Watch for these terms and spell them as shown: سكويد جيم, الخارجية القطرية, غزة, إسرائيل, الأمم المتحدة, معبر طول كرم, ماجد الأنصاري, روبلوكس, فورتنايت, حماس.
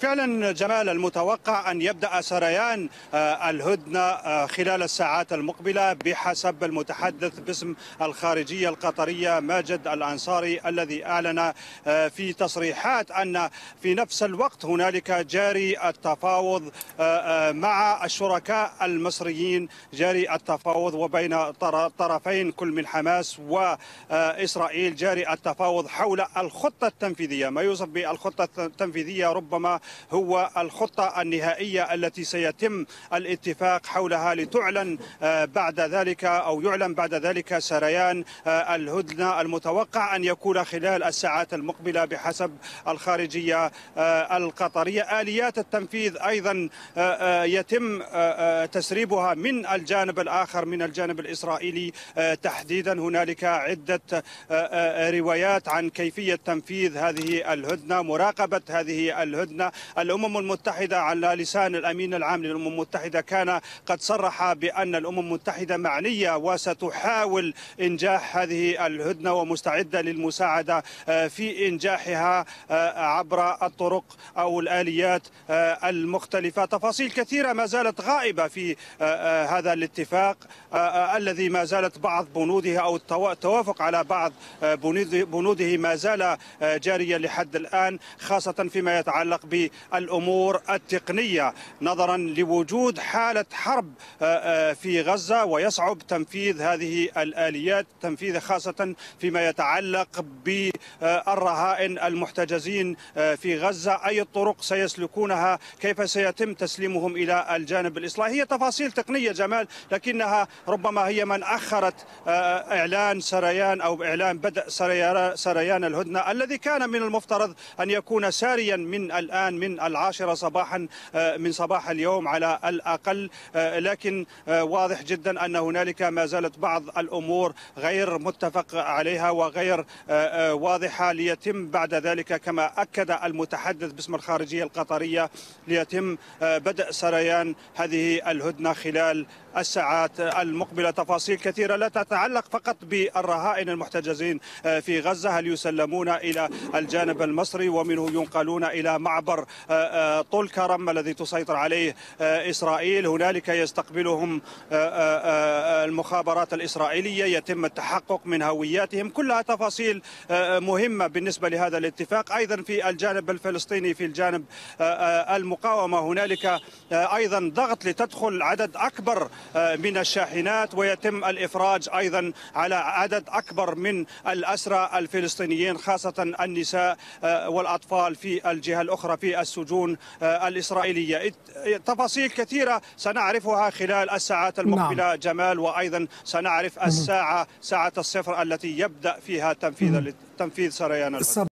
فعلا جمال المتوقع أن يبدأ سريان الهدنة خلال الساعات المقبلة بحسب المتحدث باسم الخارجية القطرية ماجد الأنصاري الذي أعلن في تصريحات أن في نفس الوقت هنالك جاري التفاوض مع الشركاء المصريين، جاري التفاوض وبين طرفين كل من حماس وإسرائيل، جاري التفاوض حول الخطة التنفيذية. ما يوصف بالخطة التنفيذية ربما هو الخطة النهائية التي سيتم الاتفاق حولها لتعلن بعد ذلك أو يعلن بعد ذلك سريان الهدنة المتوقع أن يكون خلال الساعات المقبلة بحسب الخارجية القطرية. آليات التنفيذ أيضا يتم تسريبها من الجانب الآخر، من الجانب الإسرائيلي تحديدا. هنالك عدة روايات عن كيفية تنفيذ هذه الهدنة، مراقبة هذه الهدنة. الأمم المتحدة على لسان الأمين العام للأمم المتحدة كان قد صرح بأن الأمم المتحدة معنية وستحاول إنجاح هذه الهدنة ومستعدة للمساعدة في إنجاحها عبر الطرق أو الآليات المختلفة. تفاصيل كثيرة ما زالت غائبة في هذا الاتفاق الذي ما زالت بعض بنوده أو التوافق على بعض بنوده ما زال جاريا لحد الآن، خاصة فيما يتعلق بالأمور التقنية نظرا لوجود حالة حرب في غزة ويصعب تنفيذ هذه الآليات، تنفيذ خاصة فيما يتعلق بالرهائن المحتجزين في غزة. أي الطرق سيسلكونها؟ كيف سيتم تسليمهم إلى الجانب الإصلاحي؟ هي تفاصيل تقنية جمال، لكنها ربما هي من أخرت إعلان سريان أو إعلان بدء سريان الهدنة الذي كان من المفترض أن يكون ساريا من الآن، من 10 صباحا من صباح اليوم على الأقل. لكن واضح جدا أن هنالك ما زالت بعض الأمور غير متفق عليها وغير واضحة، ليتم بعد ذلك كما أكد المتحدث باسم الخارجية القطرية ليتم بدء سريان هذه الهدنة خلال الساعات المقبلة. تفاصيل كثيرة لا تتعلق فقط بالرهائن المحتجزين في غزة، هل يسلمون إلى الجانب المصري ومنه ينقلون إلى معبر طول كرم الذي تسيطر عليه إسرائيل؟ هنالك يستقبلهم المخابرات الإسرائيلية، يتم التحقق من هوياتهم. كلها تفاصيل مهمة بالنسبة لهذا الاتفاق. أيضا في الجانب الفلسطيني، في الجانب المقاومة، هنالك أيضا ضغط لتدخل عدد أكبر من الشاحنات ويتم الإفراج أيضا على عدد أكبر من الأسرى الفلسطينيين، خاصة النساء والأطفال في الجهة الأخرى في السجون الإسرائيلية. تفاصيل كثيرة سنعرفها خلال الساعات المقبلة جمال، وأيضا سنعرف الساعة 00:00 التي يبدأ فيها تنفيذ سريان الهدنة.